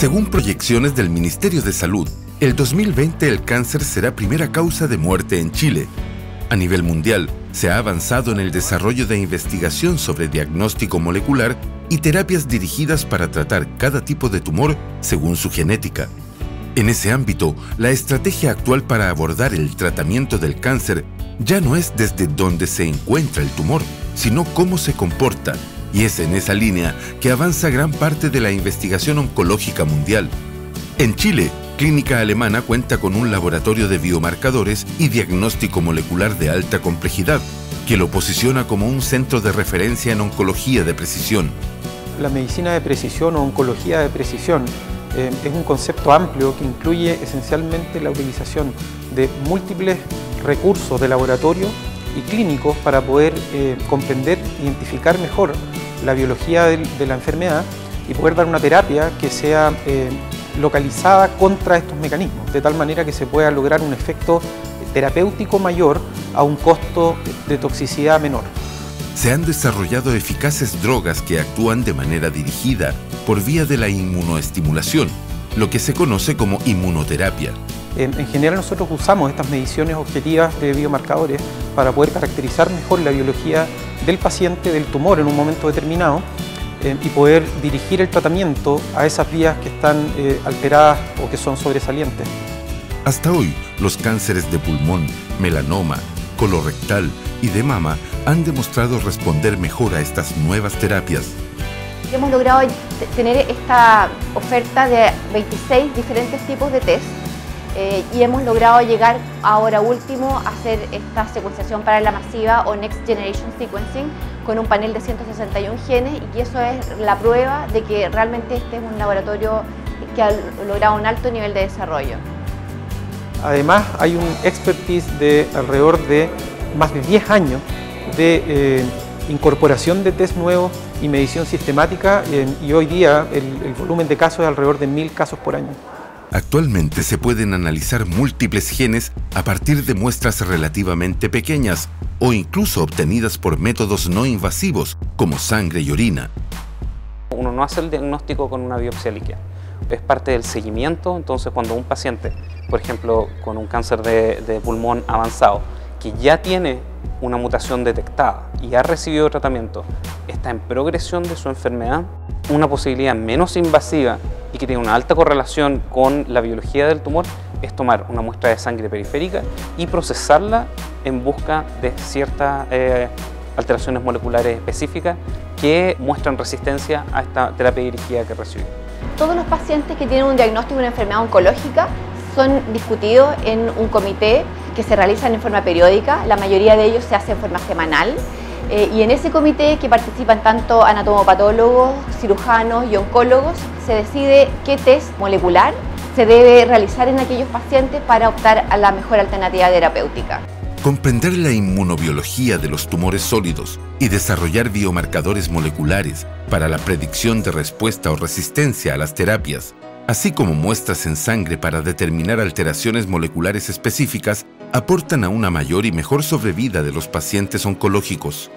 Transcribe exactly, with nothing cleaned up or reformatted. Según proyecciones del Ministerio de Salud, el dos mil veinte el cáncer será primera causa de muerte en Chile. A nivel mundial, se ha avanzado en el desarrollo de investigación sobre diagnóstico molecular y terapias dirigidas para tratar cada tipo de tumor según su genética. En ese ámbito, la estrategia actual para abordar el tratamiento del cáncer ya no es desde dónde se encuentra el tumor, sino cómo se comporta, y es en esa línea que avanza gran parte de la investigación oncológica mundial. En Chile, Clínica Alemana cuenta con un laboratorio de biomarcadores y diagnóstico molecular de alta complejidad, que lo posiciona como un centro de referencia en oncología de precisión. La medicina de precisión o oncología de precisión eh, es un concepto amplio que incluye esencialmente la utilización de múltiples recursos de laboratorio y clínicos para poder eh, comprender, identificar mejor la biología de, de la enfermedad y poder dar una terapia que sea eh, localizada contra estos mecanismos, de tal manera que se pueda lograr un efecto terapéutico mayor a un costo de toxicidad menor. Se han desarrollado eficaces drogas que actúan de manera dirigida por vía de la inmunoestimulación, lo que se conoce como inmunoterapia. En general nosotros usamos estas mediciones objetivas de biomarcadores para poder caracterizar mejor la biología del paciente, del tumor en un momento determinado eh, y poder dirigir el tratamiento a esas vías que están eh, alteradas o que son sobresalientes. Hasta hoy, los cánceres de pulmón, melanoma, colorectal y de mama han demostrado responder mejor a estas nuevas terapias. Hemos logrado tener esta oferta de veintiséis diferentes tipos de test. Eh, y hemos logrado llegar ahora último a hacer esta secuenciación parallela masiva o Next Generation Sequencing con un panel de ciento sesenta y uno genes, y eso es la prueba de que realmente este es un laboratorio que ha logrado un alto nivel de desarrollo. Además hay un expertise de alrededor de más de diez años de eh, incorporación de test nuevos y medición sistemática, eh, y hoy día el, el volumen de casos es alrededor de mil casos por año. Actualmente se pueden analizar múltiples genes a partir de muestras relativamente pequeñas o incluso obtenidas por métodos no invasivos como sangre y orina. Uno no hace el diagnóstico con una biopsia líquida, es parte del seguimiento. Entonces cuando un paciente, por ejemplo con un cáncer de, de pulmón avanzado, que ya tiene una mutación detectada y ha recibido tratamiento, está en progresión de su enfermedad, una posibilidad menos invasiva y que tiene una alta correlación con la biología del tumor es tomar una muestra de sangre periférica y procesarla en busca de ciertas eh, alteraciones moleculares específicas que muestran resistencia a esta terapia dirigida que recibe. Todos los pacientes que tienen un diagnóstico de una enfermedad oncológica son discutidos en un comité que se realizan en forma periódica, la mayoría de ellos se hace en forma semanal. Eh, y en ese comité, que participan tanto anatomopatólogos, cirujanos y oncólogos, se decide qué test molecular se debe realizar en aquellos pacientes para optar a la mejor alternativa terapéutica. Comprender la inmunobiología de los tumores sólidos y desarrollar biomarcadores moleculares para la predicción de respuesta o resistencia a las terapias, así como muestras en sangre para determinar alteraciones moleculares específicas, aportan a una mayor y mejor sobrevida de los pacientes oncológicos.